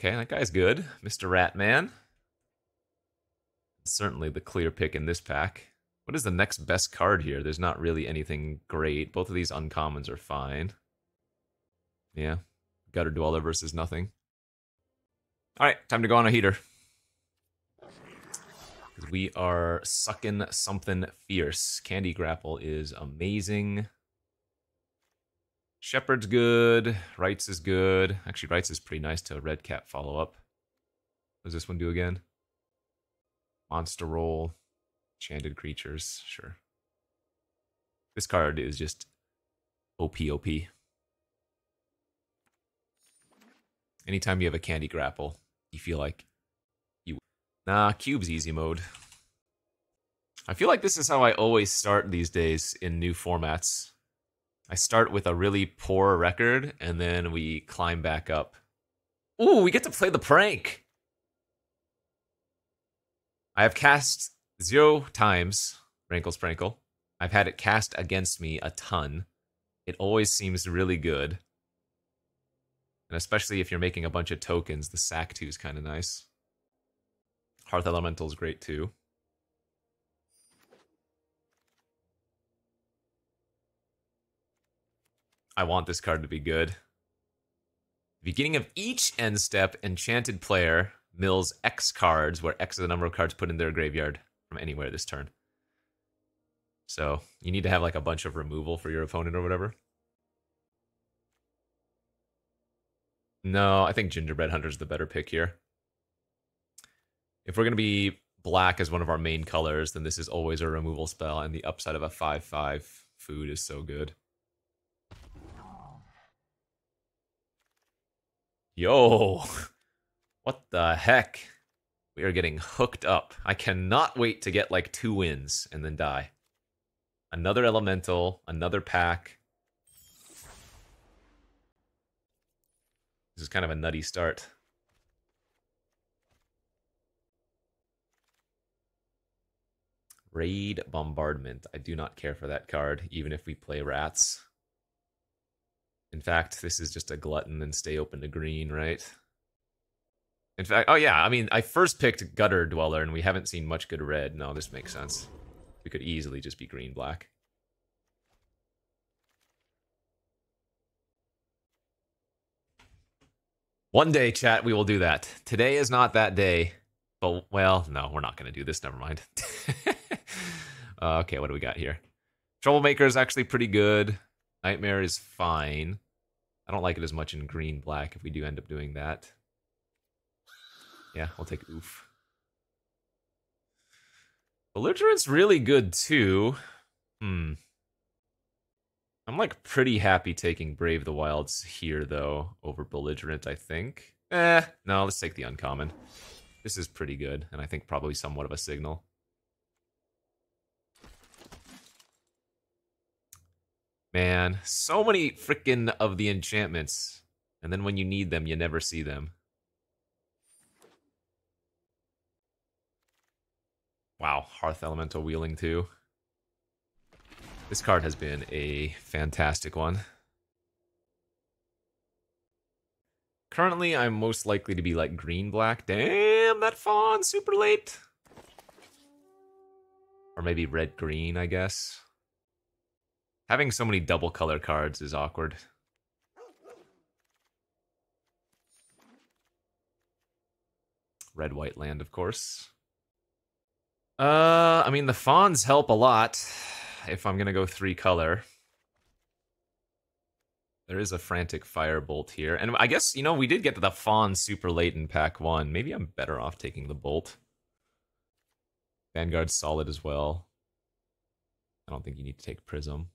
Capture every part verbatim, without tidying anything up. Okay, that guy's good. Mister Ratman. Certainly the clear pick in this pack. What is the next best card here? There's not really anything great. Both of these uncommons are fine. Yeah. Gutter Dweller versus nothing. Alright, time to go on a heater. We are sucking something fierce. Candy Grapple is amazing. Shepherd's good. Rites is good. Actually, Rites is pretty nice to red cap follow-up. What does this one do again? Monster roll. Enchanted creatures. Sure. This card is just O P O P. Anytime you have a Candy Grapple, you feel like you... Nah, cube's easy mode. I feel like this is how I always start these days in new formats. I start with a really poor record, and then we climb back up. Ooh, we get to play the prank! I have cast zero times, Prankle's Prankle. I've had it cast against me a ton. It always seems really good. And especially if you're making a bunch of tokens, the sack two is kind of nice. Hearth Elemental is great too. I want this card to be good. Beginning of each end step, enchanted player mills X cards, where X is the number of cards put in their graveyard from anywhere this turn. So you need to have like a bunch of removal for your opponent or whatever. No, I think Gingerbread Hunter is the better pick here. If we're going to be black as one of our main colors, then this is always a removal spell, and the upside of a five five food is so good. Yo, what the heck? We are getting hooked up. I cannot wait to get like two wins and then die. Another elemental, another pack. This is kind of a nutty start. Raid Bombardment. I do not care for that card, even if we play Rats. In fact, this is just a glutton and stay open to green, right? In fact, oh yeah, I mean, I first picked Gutter Dweller, and we haven't seen much good red. No, this makes sense. We could easily just be green-black. One day, chat, we will do that. Today is not that day. But, well, no, we're not going to do this. Never mind. uh, okay, what do we got here? Troublemaker is actually pretty good. Nightmare is fine. I don't like it as much in green black if we do end up doing that. Yeah, we'll take oof. Belligerent's really good too. Hmm. I'm like pretty happy taking Brave the Wilds here though over Belligerent, I think. Eh, no, let's take the uncommon. This is pretty good, and I think probably somewhat of a signal. Man, so many frickin' of the enchantments. And then when you need them, you never see them. Wow, Hearth Elemental wheeling too. This card has been a fantastic one. Currently, I'm most likely to be like green-black. Damn, that fawn, super late. Or maybe red-green, I guess. Having so many double color cards is awkward. Red, white land, of course. Uh, I mean, the fawns help a lot if I'm gonna go three color. There is a Frantic Firebolt here. And I guess, you know, we did get the fawn super late in pack one. Maybe I'm better off taking the bolt. Vanguard's solid as well. I don't think you need to take Prism.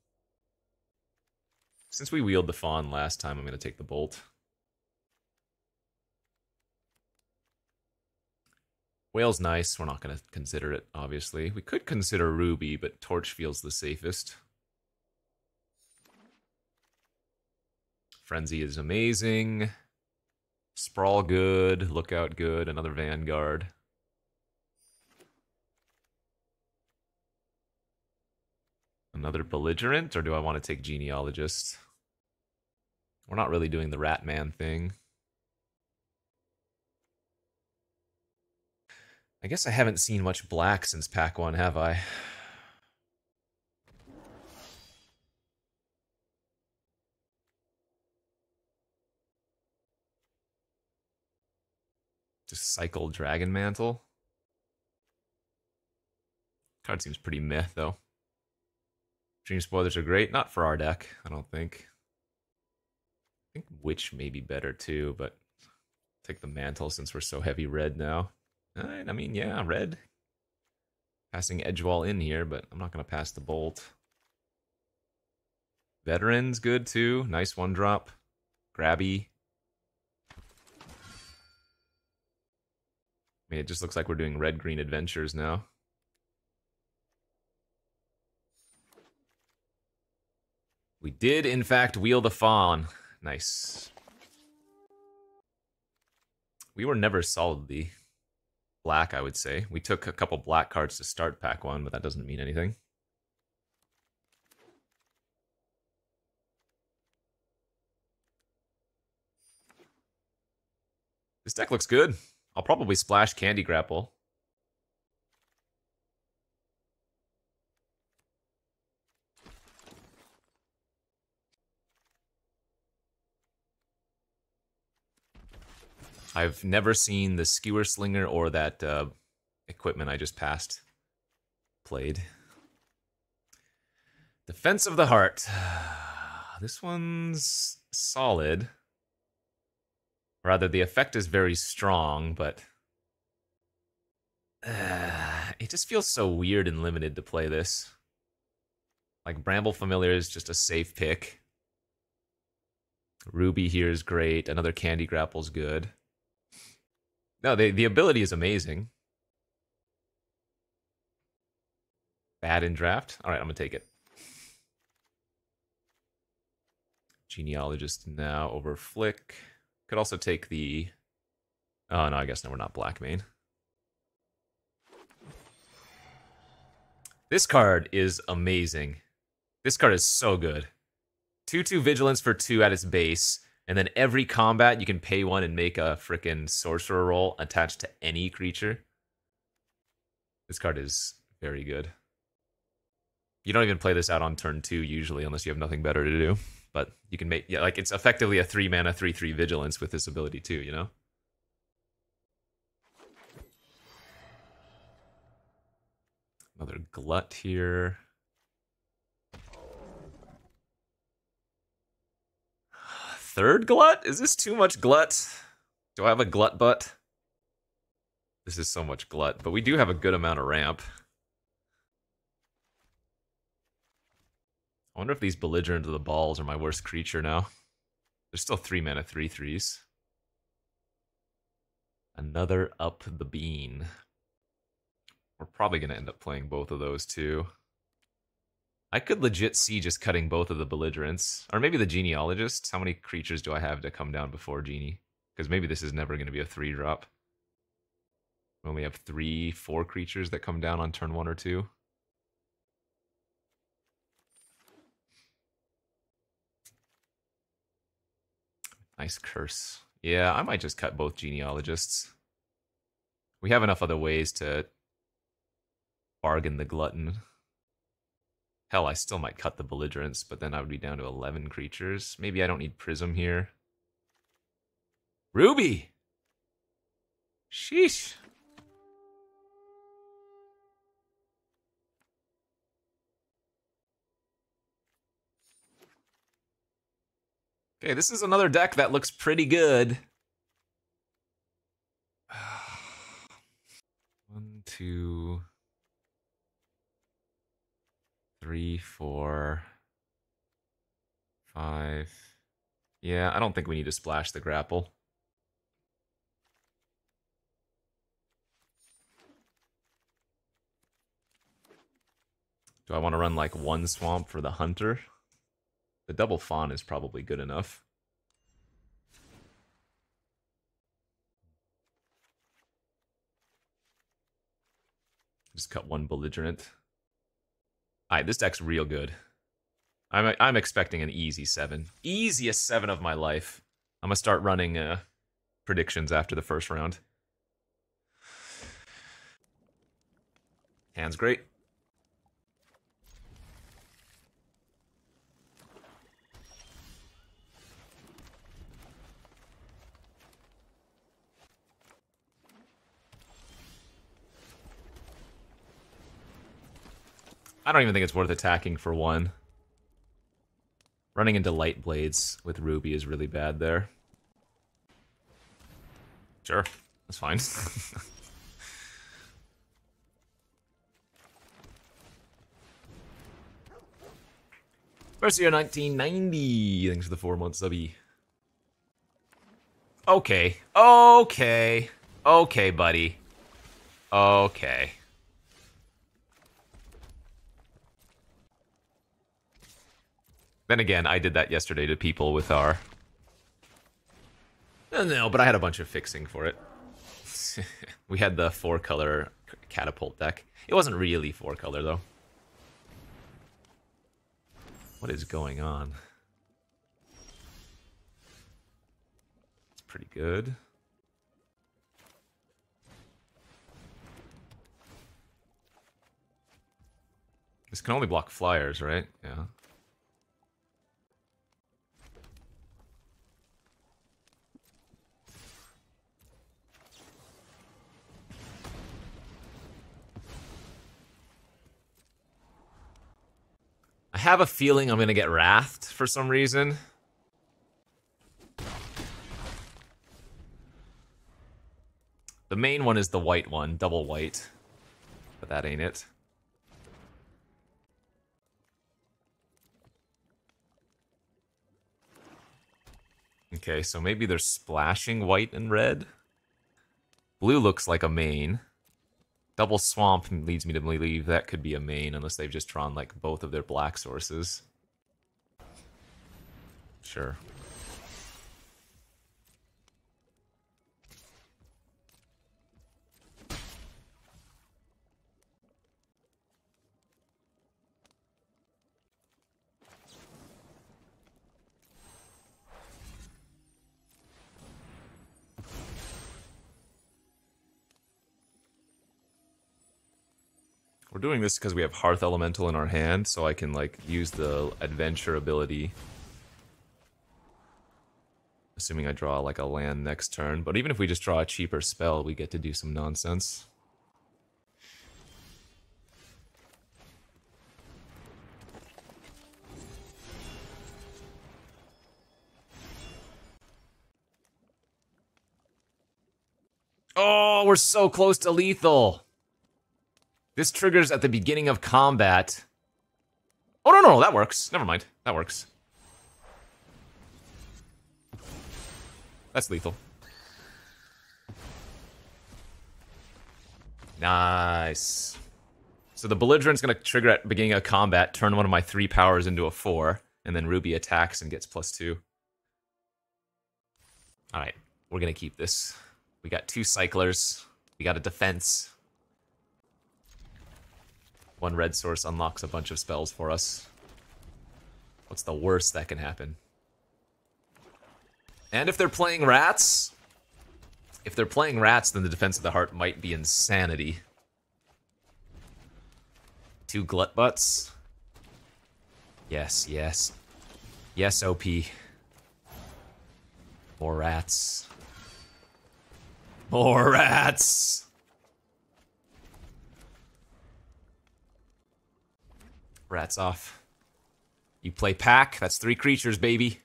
Since we wheeled the fawn last time, I'm going to take the bolt. Whale's nice. We're not going to consider it, obviously. We could consider Ruby, but Torch feels the safest. Frenzy is amazing. Sprawl good. Lookout good. Another Vanguard. Another Belligerent, or do I want to take Genealogist? We're not really doing the Ratman thing. I guess I haven't seen much black since pack one, have I? Just cycle Dragon Mantle. Card seems pretty meh, though. Dream Spoilers are great. Not for our deck, I don't think. I think Witch may be better, too, but take the Mantle since we're so heavy red now. I mean, yeah, red. Passing Edgewall in here, but I'm not going to pass the Bolt. Veterans, good too. Nice one drop. Grabby. I mean, it just looks like we're doing red-green adventures now. We did, in fact, wheel the Fawn. Nice. We were never solidly black, I would say. We took a couple black cards to start pack one, but that doesn't mean anything. This deck looks good. I'll probably splash Candy Grapple. I've never seen the Skewer Slinger or that uh, equipment I just passed played. Defense of the Heart. This one's solid. Rather, the effect is very strong, but uh, it just feels so weird and limited to play this. Like, Bramble Familiar is just a safe pick. Ruby here is great. Another Candy Grapple's good. No, the, the ability is amazing. Bad in draft? Alright, I'm gonna take it. Genealogist now over Flick. Could also take the... Oh no, I guess no, we're not black main. This card is amazing. This card is so good. two two Vigilance for two at its base. And then every combat, you can pay one and make a frickin' sorcerer roll attached to any creature. This card is very good. You don't even play this out on turn two usually, unless you have nothing better to do. But you can make, yeah, like it's effectively a three mana three three Vigilance with this ability too, you know? Another Glut here. Third Glut? Is this too much Glut? Do I have a Glut Butt? This is so much Glut, but we do have a good amount of ramp. I wonder if these Belligerent of the Balls are my worst creature now. There's still three mana, three threes. Another Up the Bean. We're probably going to end up playing both of those too. I could legit see just cutting both of the Belligerents. Or maybe the Genealogist. How many creatures do I have to come down before Genie? Because maybe this is never going to be a three drop. We only have three, four creatures that come down on turn one or two. Nice curse. Yeah, I might just cut both Genealogists. We have enough other ways to bargain the Glutton. Hell, I still might cut the Belligerents, but then I would be down to eleven creatures. Maybe I don't need Prism here. Ruby! Sheesh! Okay, this is another deck that looks pretty good. One, two... Three, four, five. Yeah, I don't think we need to splash the Grapple. Do I want to run like one Swamp for the Hunter? The double Fawn is probably good enough. Just cut one Belligerent. Alright, this deck's real good. I'm I'm expecting an easy seven. Easiest seven of my life. I'm gonna start running uh, predictions after the first round. Hand's great. I don't even think it's worth attacking for one. Running into light blades with Ruby is really bad there. Sure, that's fine. First year nineteen ninety. Thanks for the four month subby. Okay, okay, okay, buddy. Okay. Then again, I did that yesterday to people with our... No, no, but I had a bunch of fixing for it. We had the four-color catapult deck. It wasn't really four-color, though. What is going on? It's pretty good. This can only block flyers, right? Yeah. I have a feeling I'm gonna get wrathed for some reason. The main one is the white one, double white. But that ain't it. Okay, so maybe they're splashing white and red. Blue looks like a main. Double Swamp leads me to believe that could be a main, unless they've just drawn, like, both of their black sources. Sure. We're doing this because we have Hearth Elemental in our hand, so I can, like, use the adventure ability. Assuming I draw, like, a land next turn, but even if we just draw a cheaper spell, we get to do some nonsense. Oh, we're so close to lethal! This triggers at the beginning of combat. Oh, no, no, that works. Never mind. That works. That's lethal. Nice. So the Belligerent's going to trigger at the beginning of combat, turn one of my three powers into a four, and then Ruby attacks and gets plus two. All right, we're going to keep this. We got two Cyclers. We got a defense. One red source unlocks a bunch of spells for us. What's the worst that can happen? And if they're playing rats, if they're playing rats, then the Defense of the Heart might be insanity. Two Glut Butts. Yes, yes. Yes, O P. More rats. More rats! Rats off. You play pack, that's three creatures, baby.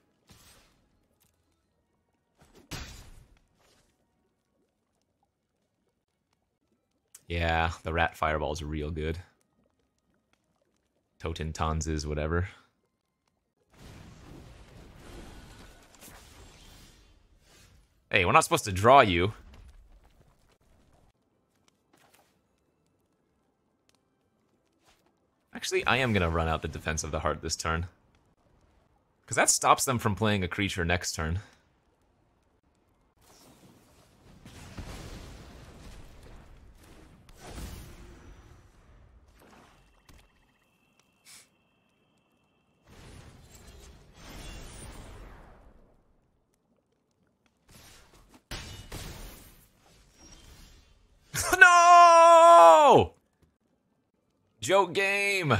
Yeah, the rat fireball's real good. Totentanz is whatever. Hey, we're not supposed to draw you. Actually, I am going to run out the Defense of the Heart this turn. Because that stops them from playing a creature next turn. No! Joke game.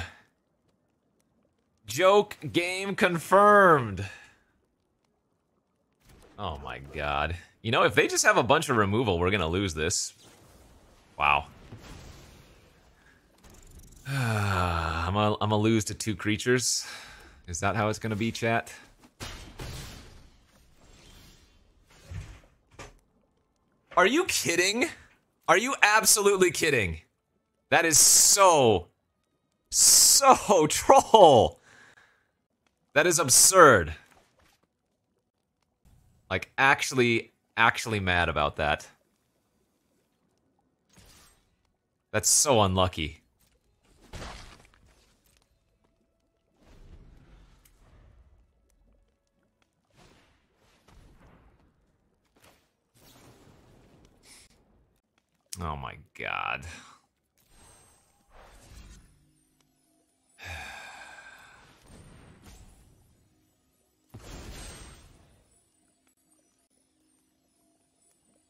Joke game confirmed. Oh my god. You know, if they just have a bunch of removal, we're gonna lose this. Wow. I'm gonna I'm lose to two creatures. Is that how it's gonna be, chat? Are you kidding? Are you absolutely kidding? That is so, so troll. That is absurd. Like, actually, actually mad about that. That's so unlucky. Oh my god.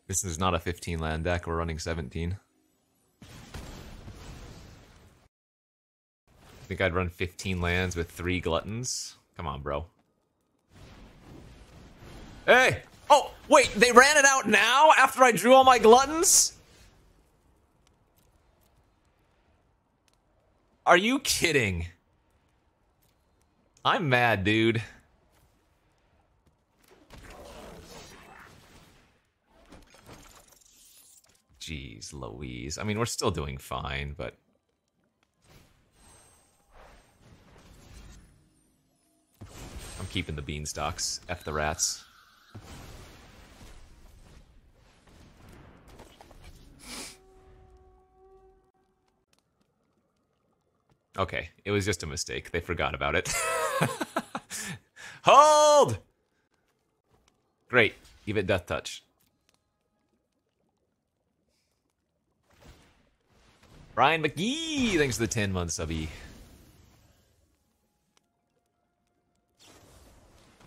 This is not a fifteen land deck, we're running seventeen. I think I'd run fifteen lands with three gluttons. Come on, bro. Hey! Oh, wait, they ran it out now after I drew all my gluttons? Are you kidding? I'm mad, dude. Jeez Louise. I mean, we're still doing fine, but... I'm keeping the beanstalks. F the rats. Okay, it was just a mistake. They forgot about it. Hold! Great. Give it death touch. Brian McGee, thanks for the ten month subby.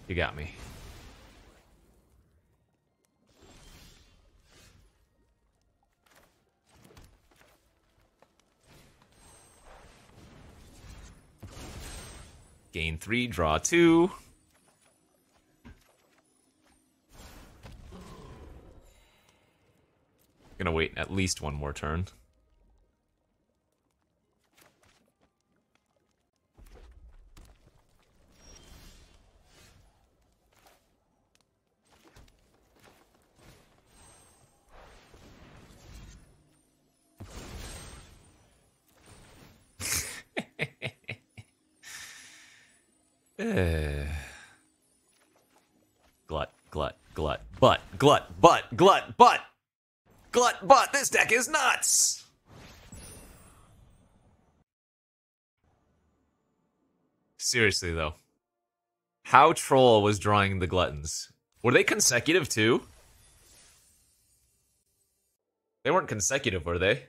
You got me. Gain three, draw two. Gonna wait at least one more turn. Glut, glut, glut, butt, glut, butt, glut, butt, glut, butt. This deck is nuts. Seriously though, how troll was drawing the gluttons? Were they consecutive too? They weren't consecutive, were they?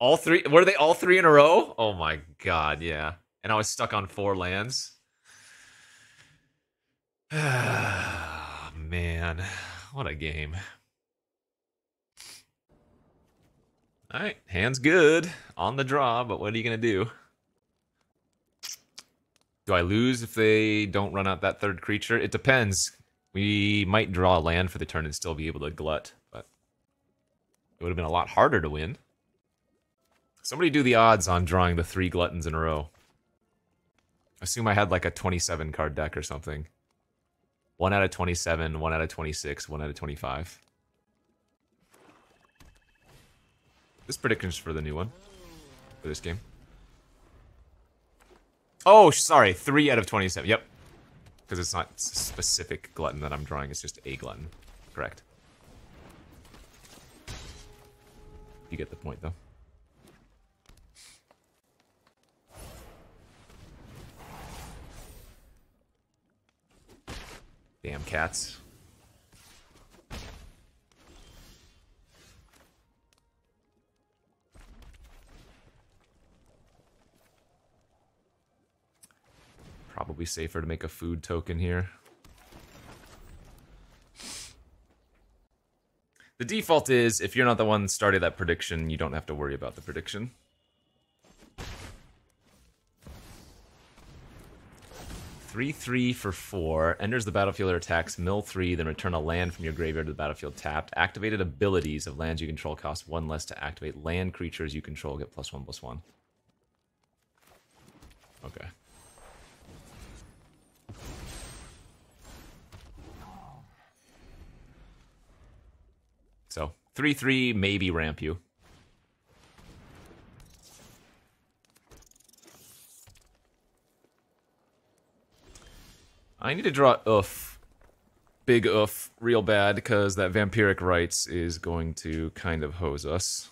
All three? Were they all three in a row? Oh my god, yeah. And I was stuck on four lands. Man, what a game. All right, hands good on the draw, but what are you going to do? Do I lose if they don't run out that third creature? It depends. We might draw a land for the turn and still be able to glut, but it would have been a lot harder to win. Somebody do the odds on drawing the three gluttons in a row. Assume I had like a twenty-seven card deck or something. One out of twenty-seven, one out of twenty-six, one out of twenty-five. This prediction's for the new one. For this game. Oh, sorry, three out of twenty-seven, yep. Because it's not specific glutton that I'm drawing, it's just a glutton. Correct. You get the point though. Damn cats. Probably safer to make a food token here. The default is if you're not the one starting that prediction, you don't have to worry about the prediction. three three for four. Enters the battlefield or attacks. Mill three, then return a land from your graveyard to the battlefield tapped. Activated abilities of lands you control cost one less to activate. Land creatures you control get plus one, plus one. Okay. So, three three, maybe ramp you. I need to draw oof. Big oof, real bad, because that Vampiric Rites is going to kind of hose us.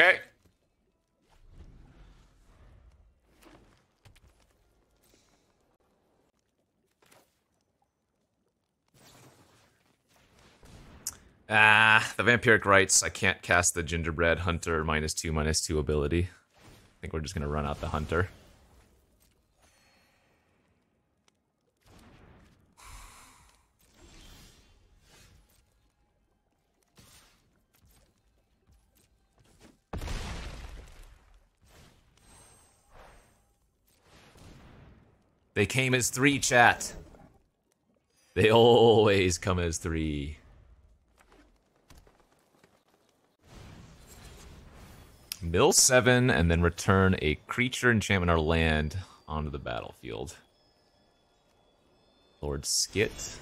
Okay. Ah, the Vampiric Rites. I can't cast the Gingerbread Hunter minus two, minus two ability. I think we're just going to run out the Hunter. They came as three, chat. They always come as three. Mill seven, and then return a creature, enchantment, or land onto the battlefield. Lord Skit.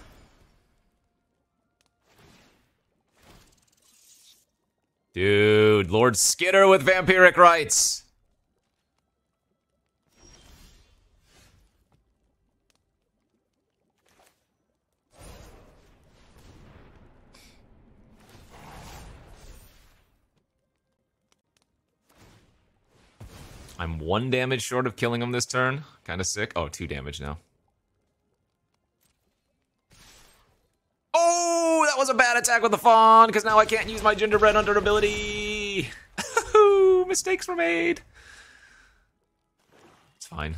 Dude, Lord Skitter with Vampiric Rites. I'm one damage short of killing him this turn. Kind of sick. Oh, two damage now. Oh, that was a bad attack with the fawn, because now I can't use my Gingerbread Hunter ability. Mistakes were made. It's fine.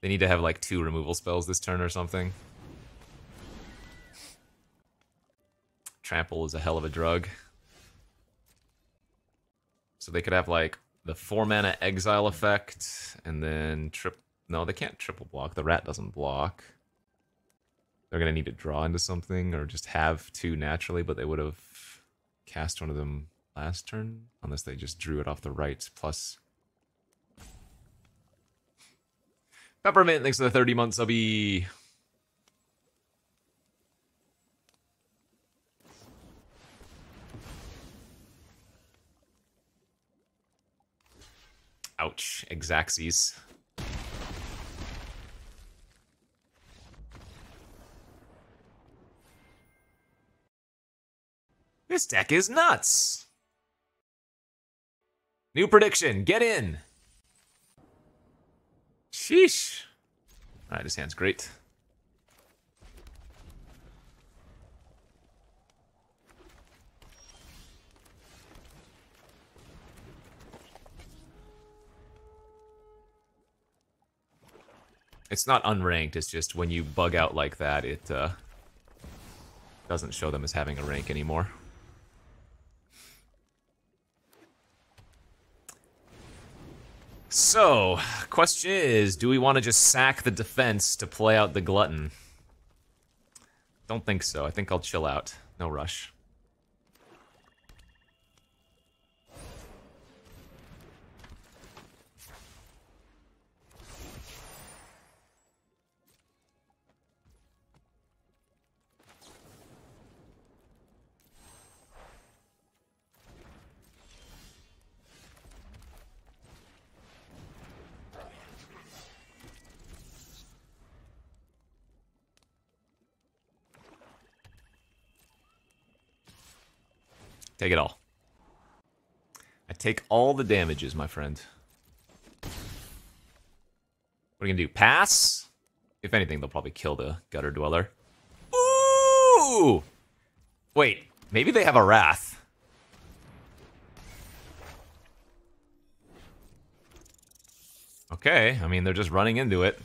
They need to have like two removal spells this turn or something. Trample is a hell of a drug. So they could have like the four mana exile effect, and then trip. No, they can't triple block. The rat doesn't block. They're gonna need to draw into something, or just have two naturally. But they would have cast one of them last turn, unless they just drew it off the rights. Plus, Peppermint, thanks for the thirty month subby. Ouch, Exactsies. This deck is nuts! New prediction, get in! Sheesh. Alright, his hand's great. It's not unranked, it's just when you bug out like that, it uh, doesn't show them as having a rank anymore. So, question is, do we want to just sack the defense to play out the Glutton? Don't think so. I think I'll chill out. No rush. Take it all. I take all the damages, my friend. What are we gonna do? Pass? If anything, they'll probably kill the Gutter Dweller. Ooh! Wait, maybe they have a Wrath. Okay, I mean, they're just running into it.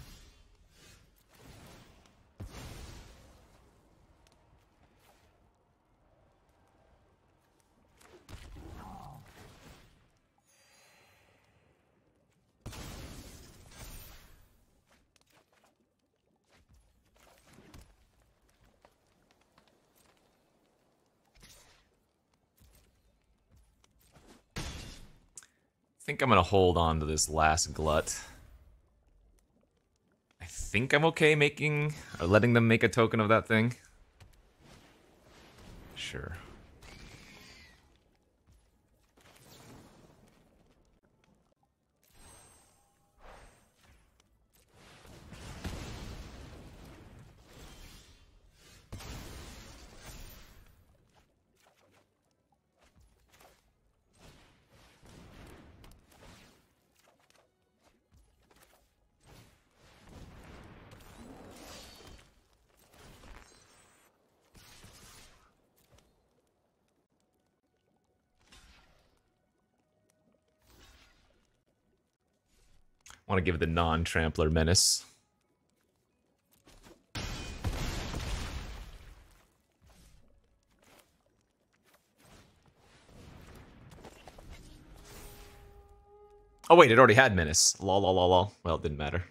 I think I'm gonna hold on to this last glut. I think I'm okay making or letting them make a token of that thing. Sure. I want to give it the non-trampler menace. Oh wait, it already had menace. Lol, lol, lol, lol. Well, it didn't matter.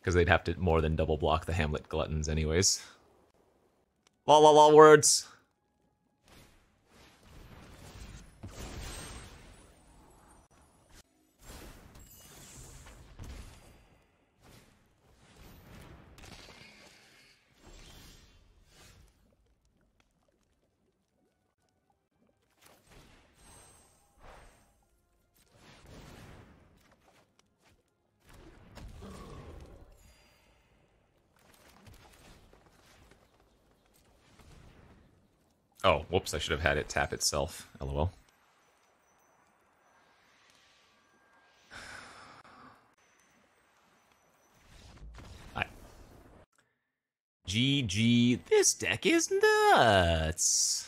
Because they'd have to more than double block the Hamlet gluttons anyways. Lol, lol, lol, words. Oh, whoops, I should have had it tap itself, lol. Alright. G G, this deck is nuts!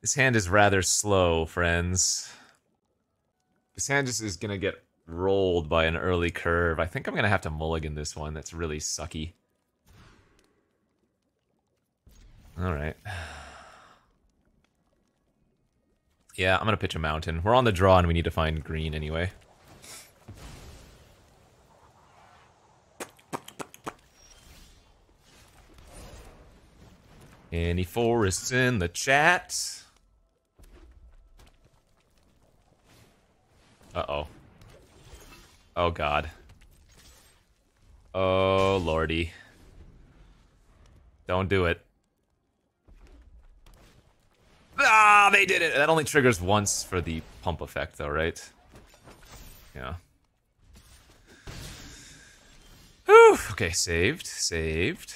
This hand is rather slow, friends. This hand just is gonna get rolled by an early curve. I think I'm gonna have to mulligan this one, that's really sucky. All right. Yeah, I'm gonna pitch a mountain. We're on the draw and we need to find green anyway. Any forests in the chat? Uh-oh. Oh god. Oh lordy. Don't do it. Ah, they did it! That only triggers once for the pump effect, though, right? Yeah. Whew! Okay, saved, saved.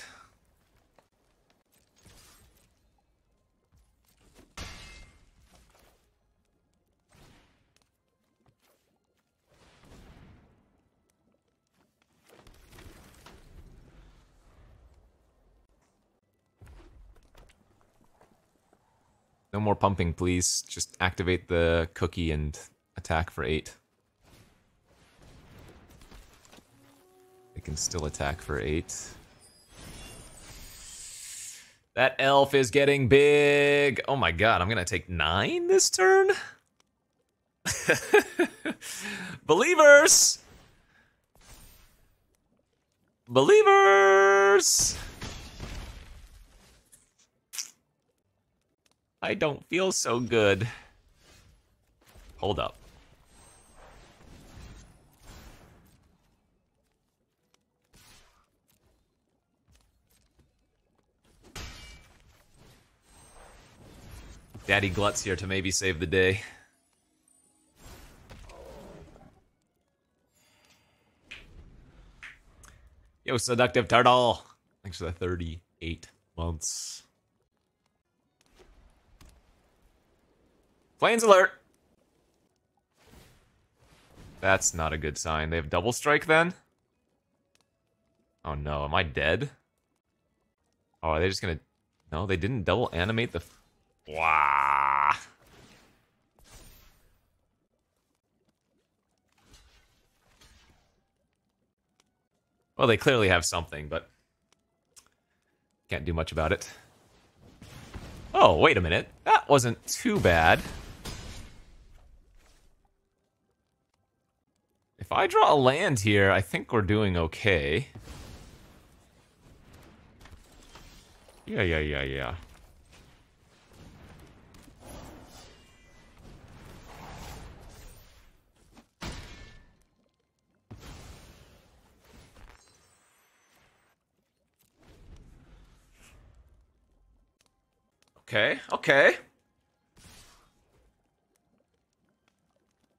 No more pumping, please. Just activate the cookie and attack for eight. They can still attack for eight. That elf is getting big! Oh my god, I'm gonna take nine this turn? Believers! Believers! I don't feel so good. Hold up. Daddy Glut's here to maybe save the day. Yo, Seductive Turtle! Thanks for the thirty. eight months. Planes alert! That's not a good sign. They have double strike then? Oh no, am I dead? Oh, are they just gonna... No, they didn't double animate the... Wow. Well, they clearly have something, but... Can't do much about it. Oh, wait a minute. That wasn't too bad. If I draw a land here, I think we're doing okay. Yeah, yeah, yeah, yeah. Okay, okay.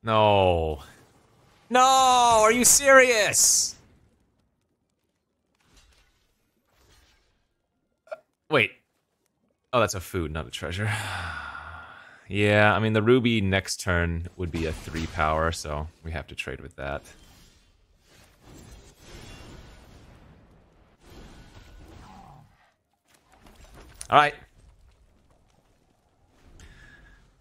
No. No, are you serious? Wait. Oh, that's a food, not a treasure. Yeah, I mean, the ruby next turn would be a three power, so we have to trade with that. All right.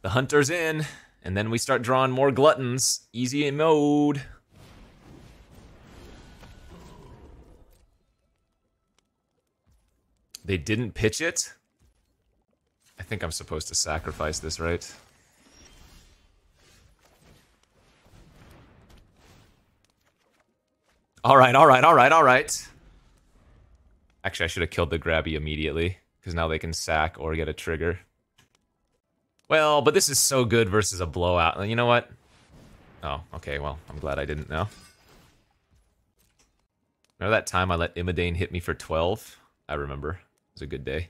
The hunter's in, and then we start drawing more gluttons. Easy mode. They didn't pitch it? I think I'm supposed to sacrifice this, right? Alright, alright, alright, alright. Actually, I should have killed the grabby immediately, because now they can sack or get a trigger. Well, but this is so good versus a blowout. You know what? Oh, okay, well, I'm glad I didn't know. Remember that time I let Imidane hit me for twelve? I remember. It was a good day.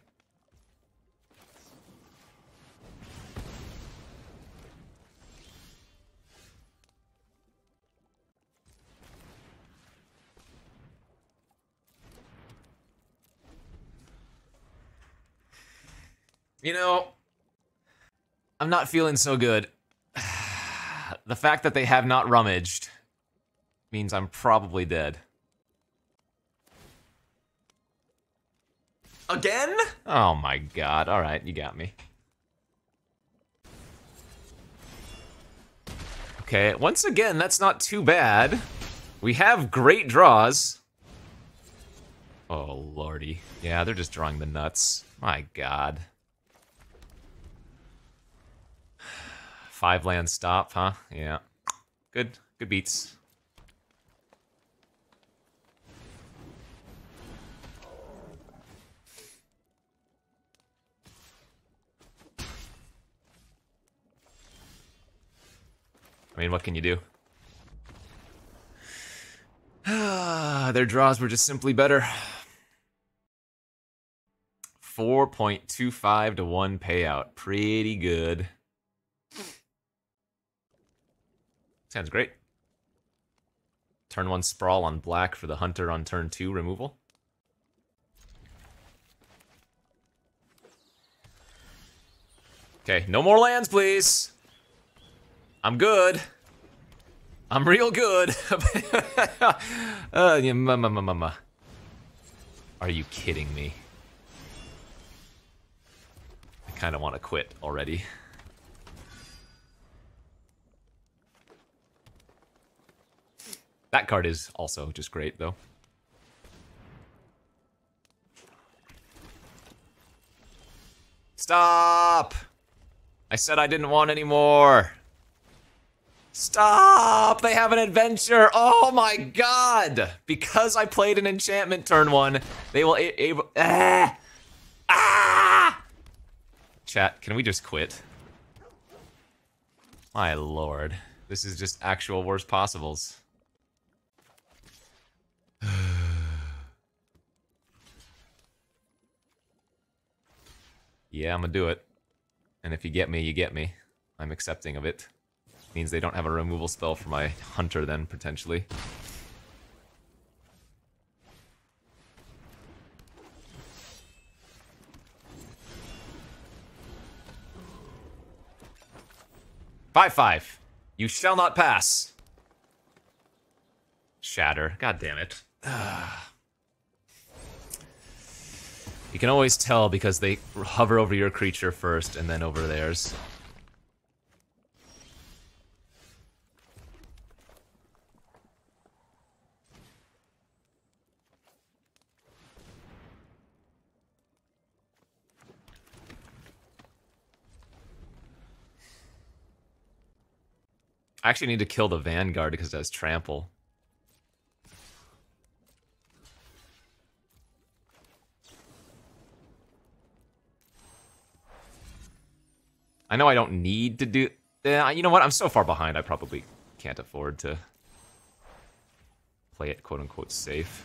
You know... I'm not feeling so good. The fact that they have not rummaged means I'm probably dead. Again? Oh my god. All right, you got me. Okay, once again, that's not too bad. We have great draws. Oh lordy. Yeah, they're just drawing the nuts. My god. Five land stop, huh? Yeah. Good, good beats. I mean, what can you do? Their draws were just simply better. four point two five to one payout. Pretty good. Sounds great. Turn one sprawl on black for the hunter on turn two removal. Okay, no more lands, please. I'm good. I'm real good. uh, yeah, are you kidding me? I kind of want to quit already. That card is also just great, though. Stop! I said I didn't want any more. Stop! They have an adventure! Oh my god! Because I played an enchantment turn one, they will a- able- ah! Ah! Chat, can we just quit? My lord. This is just actual worst possibles. Yeah, I'm gonna do it. And if you get me, you get me. I'm accepting of it. Means they don't have a removal spell for my hunter then, potentially. Five, five. You shall not pass. Shatter. God damn it. You can always tell because they hover over your creature first and then over theirs. I actually need to kill the Vanguard because it has trample. I know I don't need to do... Eh, you know what? I'm so far behind, I probably can't afford to play it quote-unquote safe.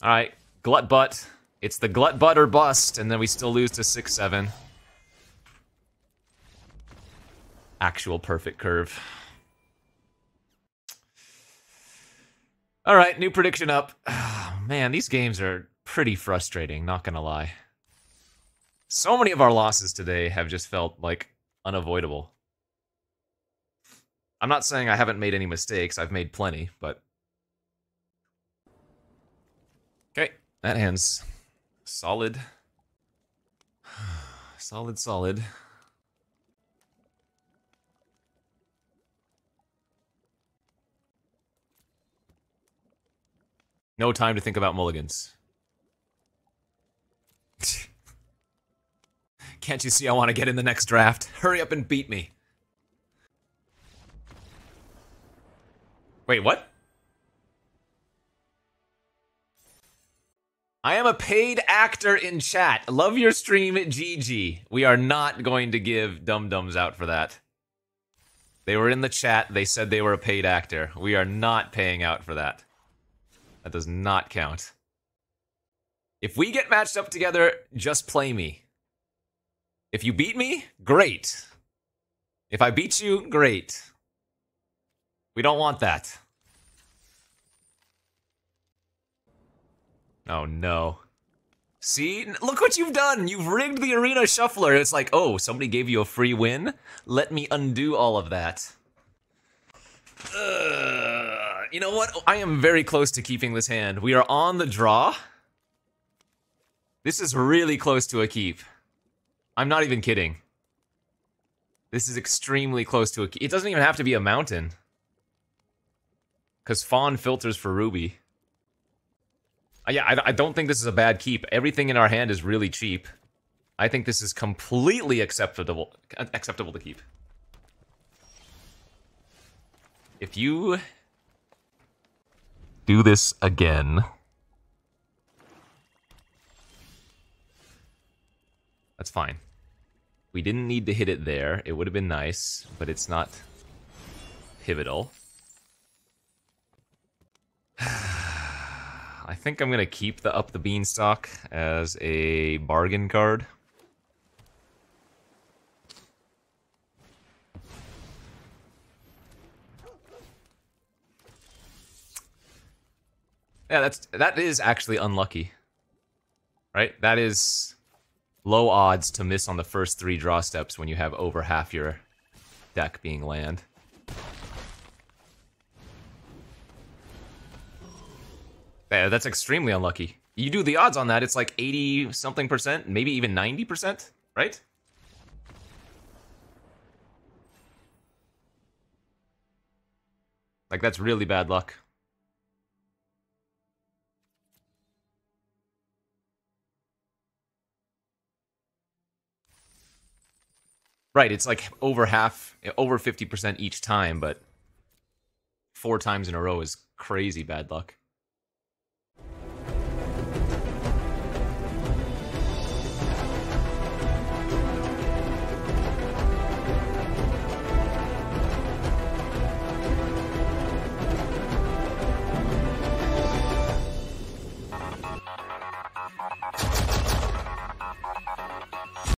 Alright, Glut Butt. It's the Glut Butt or Bust, and then we still lose to six seven. Actual perfect curve. All right, new prediction up. Oh, man, these games are pretty frustrating, not gonna lie. So many of our losses today have just felt like unavoidable. I'm not saying I haven't made any mistakes, I've made plenty, but... Okay, that hand's solid. Solid, solid. No time to think about mulligans. Can't you see I want to get in the next draft? Hurry up and beat me. Wait, what? I am a paid actor in chat. Love your stream, G G. We are not going to give dum-dums out for that. They were in the chat. They said they were a paid actor. We are not paying out for that. That does not count. If we get matched up together, just play me. If you beat me, great. If I beat you, great. We don't want that. Oh no. See? Look what you've done! You've rigged the arena shuffler! It's like, oh, somebody gave you a free win? Let me undo all of that. Ugh. You know what? I am very close to keeping this hand. We are on the draw. This is really close to a keep. I'm not even kidding. This is extremely close to a keep. It doesn't even have to be a mountain. Because Fawn filters for Ruby. Uh, yeah, I, I don't think this is a bad keep. Everything in our hand is really cheap. I think this is completely acceptable, acceptable to keep. If you... do this again. That's fine. We didn't need to hit it there. It would have been nice, but it's not pivotal. I think I'm gonna keep the Up the Bean stock as a bargain card. Yeah, that's that is actually unlucky. Right? That is low odds to miss on the first three draw steps when you have over half your deck being land. Yeah, that's extremely unlucky. You do the odds on that, it's like eighty something percent, maybe even ninety percent, right? Like that's really bad luck. Right, it's like over half, over fifty percent each time, but four times in a row is crazy bad luck.